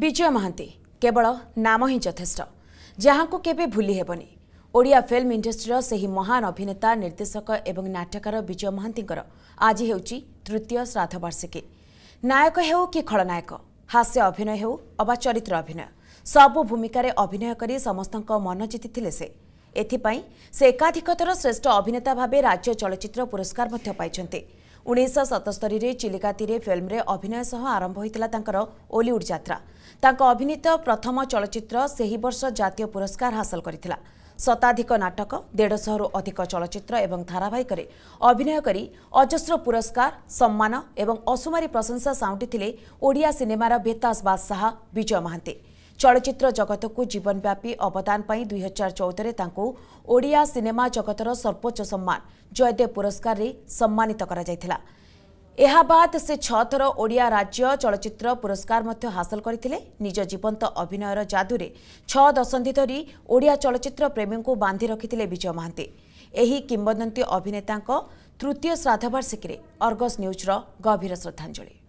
विजय महांती केवल नाम ही जथेष्ट जहाँ को केबे भूली हेबनी। ओडिया फिल्म इंडस्ट्रीर सही महान अभिनेता निर्देशक एवं नाटककार विजय महांती आज हेउची तृतीय श्राद्ध वार्षिकी। नायक हेउ कि खलनायक, हास्य अभिनय हेउ अबा चरित्र अभिनय, सबु भूमिकार अभिनय कर समस्तक मन जीति से। एथिपाई से एकाधिकतर श्रेष्ठ अभिनेता भाव राज्य चलचित्र पुरस्कार मध्य पाइछन्ते। 1977 रे चिलिकातीरे फिल्म रे अभिनय सह आरंभ होइतिला तांकर ओलीवुड यात्रा। तांका अभिनीत प्रथम चलचित्र सेही वर्ष जातीय पुरस्कार हासिल करितिला। शताधिक नाटक, 150 रु अधिक चलचित्र एवं धारावाहिक रे अभिनय करी अजस्र पुरस्कार, सम्मान एवं असुमारी प्रशंसा साउंटिथिले ओडिया सिनेमार बेतास बादशाह विजय महांती। चलचित्र जगत को जीवनव्यापी अवदान पाई 2014 रे तांको ओडिया सिनेमा जगतर सर्वोच्च सम्मान जयदेव पुरस्कार रे सम्मानित करा जायथिला। एहा बाद से 6 थर ओडिया राज्य चलचित्र पुरस्कार मध्य हासिल करथिले। निज जीवंत अभिनयर जादुरे 6 दशंधि धरी ओडिया चलचित्र प्रेमी को बांधि रखिथिले विजय महांती। एही किंवदंती अभिनेतांको तृतीय श्राद्धवार्षिकी रे अर्गस न्यूज रो गभीर श्रद्धांजलि।